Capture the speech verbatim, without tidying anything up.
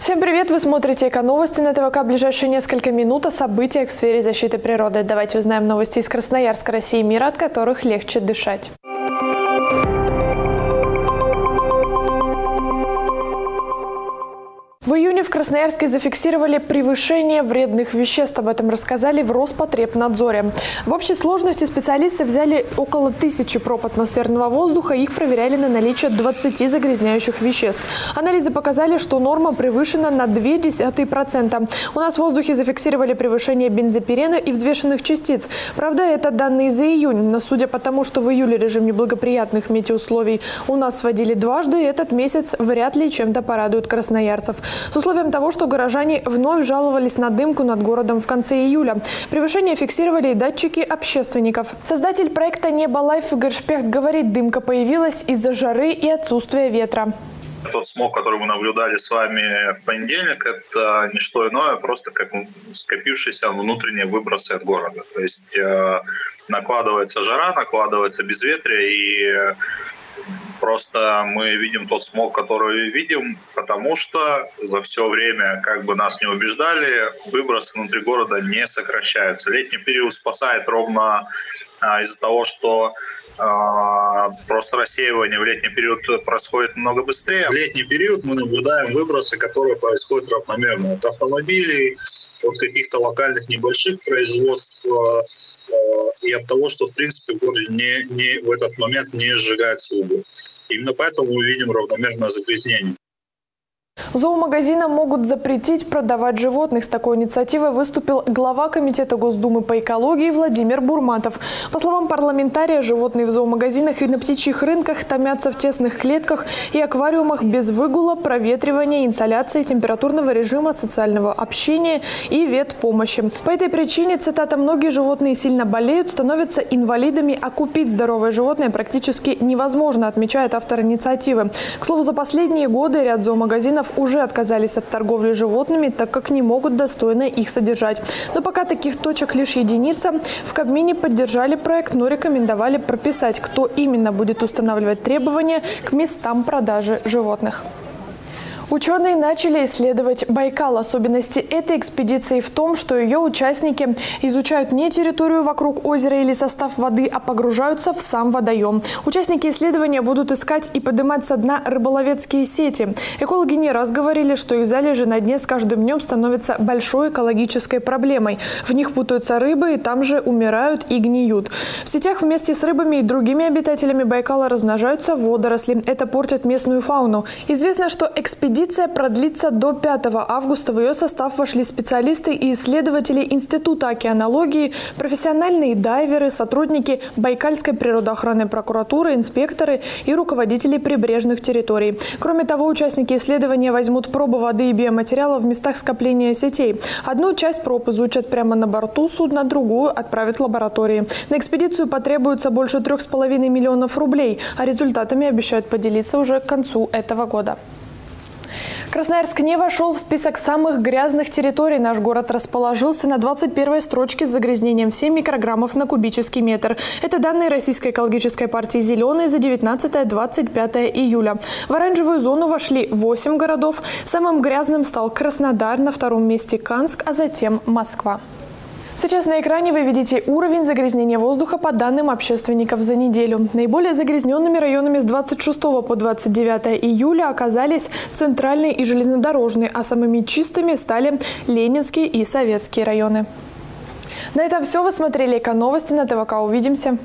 Всем привет! Вы смотрите «Эко-новости» на ТВК. В ближайшие несколько минут о событиях в сфере защиты природы. Давайте узнаем новости из Красноярска, России и мира, от которых легче дышать. В июне в Красноярске зафиксировали превышение вредных веществ. Об этом рассказали в Роспотребнадзоре. В общей сложности специалисты взяли около тысячи проб атмосферного воздуха. Их проверяли на наличие двадцати загрязняющих веществ. Анализы показали, что норма превышена на ноль целых две десятых процента. У нас в воздухе зафиксировали превышение бензопирена и взвешенных частиц. Правда, это данные за июнь. Но судя по тому, что в июле режим неблагоприятных метеоусловий у нас вводили дважды, этот месяц вряд ли чем-то порадует красноярцев. С условием того, что горожане вновь жаловались на дымку над городом в конце июля. Превышение фиксировали и датчики общественников. Создатель проекта «Неба-Лайф» Гершпех говорит, дымка появилась из-за жары и отсутствия ветра. Тот смог, который мы наблюдали с вами в понедельник, это не что иное, просто как скопившиеся внутренние выбросы от города. То есть э, накладывается жара, накладывается безветрие, и просто мы видим тот смог, который видим, потому что за все время, как бы нас не убеждали, выбросы внутри города не сокращаются. Летний период спасает ровно а, из-за того, что а, просто рассеивание в летний период происходит намного быстрее. В летний период мы наблюдаем выбросы, которые происходят равномерно от автомобилей, от каких-то локальных небольших производств, и от того, что в принципе город не, не, в этот момент не сжигается уголь. Именно поэтому мы видим равномерное загрязнение. Зоомагазинам могут запретить продавать животных. С такой инициативой выступил глава Комитета Госдумы по экологии Владимир Бурматов. По словам парламентария, животные в зоомагазинах и на птичьих рынках томятся в тесных клетках и аквариумах без выгула, проветривания, инсоляции, температурного режима, социального общения и ветпомощи. По этой причине, цитата, многие животные сильно болеют, становятся инвалидами, а купить здоровое животное практически невозможно, отмечает автор инициативы. К слову, за последние годы ряд зоомагазинов уже отказались от торговли животными, так как не могут достойно их содержать. Но пока таких точек лишь единица. В Кабмине поддержали проект, но рекомендовали прописать, кто именно будет устанавливать требования к местам продажи животных. Ученые начали исследовать Байкал. Особенности этой экспедиции в том, что ее участники изучают не территорию вокруг озера или состав воды, а погружаются в сам водоем. Участники исследования будут искать и поднимать со дна рыболовецкие сети. Экологи не раз говорили, что их залежи на дне с каждым днем становятся большой экологической проблемой. В них путаются рыбы, и там же умирают и гниют. В сетях вместе с рыбами и другими обитателями Байкала размножаются водоросли. Это портит местную фауну. Известно, что экспедиция Экспедиция продлится до пятого августа. В ее состав вошли специалисты и исследователи Института океанологии, профессиональные дайверы, сотрудники Байкальской природоохранной прокуратуры, инспекторы и руководители прибрежных территорий. Кроме того, участники исследования возьмут пробы воды и биоматериала в местах скопления сетей. Одну часть проб изучат прямо на борту судна, другую отправят в лаборатории. На экспедицию потребуется больше трех с половиной миллионов рублей, а результатами обещают поделиться уже к концу этого года. Красноярск не вошел в список самых грязных территорий. Наш город расположился на двадцать первой строчке с загрязнением семь микрограммов на кубический метр. Это данные Российской экологической партии «Зеленые» за девятнадцатое — двадцать пятое июля. В оранжевую зону вошли восемь городов. Самым грязным стал Краснодар, на втором месте Канск, а затем Москва. Сейчас на экране вы видите уровень загрязнения воздуха по данным общественников за неделю. Наиболее загрязненными районами с двадцать шестого по двадцать девятое июля оказались центральные и железнодорожные, а самыми чистыми стали Ленинские и Советские районы. На этом все. Вы смотрели «Эко-новости» на ТВК. Увидимся!